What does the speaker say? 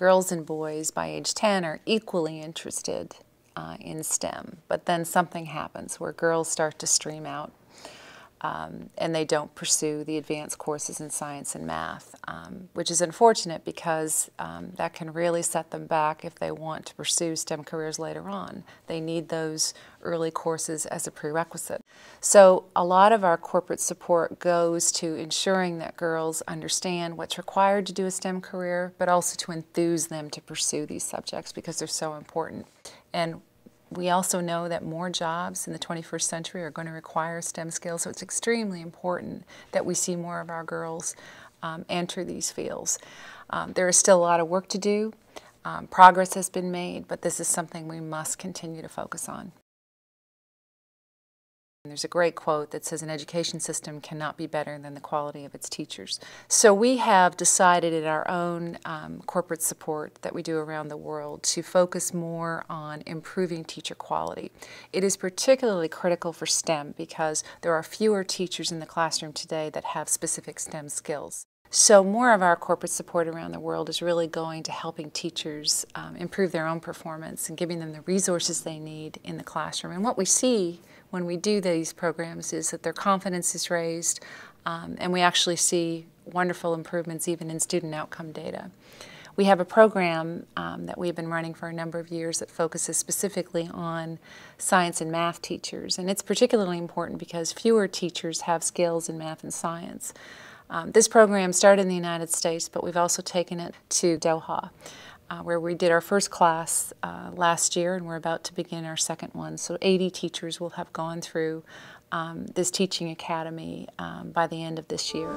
girls and boys by age 10 are equally interested in STEM, but then something happens where girls start to stream out and they don't pursue the advanced courses in science and math, which is unfortunate because that can really set them back if they want to pursue STEM careers later on. They need those early courses as a prerequisite. So a lot of our corporate support goes to ensuring that girls understand what's required to do a STEM career, but also to enthuse them to pursue these subjects because they're so important. And we also know that more jobs in the 21st century are going to require STEM skills, so it's extremely important that we see more of our girls enter these fields. There is still a lot of work to do. Progress has been made, but this is something we must continue to focus on. There's a great quote that says an education system cannot be better than the quality of its teachers. So we have decided in our own corporate support that we do around the world to focus more on improving teacher quality. It is particularly critical for STEM because there are fewer teachers in the classroom today that have specific STEM skills. So more of our corporate support around the world is really going to helping teachers improve their own performance and giving them the resources they need in the classroom. And what we see when we do these programs is that their confidence is raised, and we actually see wonderful improvements even in student outcome data. We have a program that we've been running for a number of years that focuses specifically on science and math teachers, and it's particularly important because fewer teachers have skills in math and science. This program started in the United States, but we've also taken it to Doha, where we did our first class last year, and we're about to begin our second one. So 80 teachers will have gone through this teaching academy by the end of this year.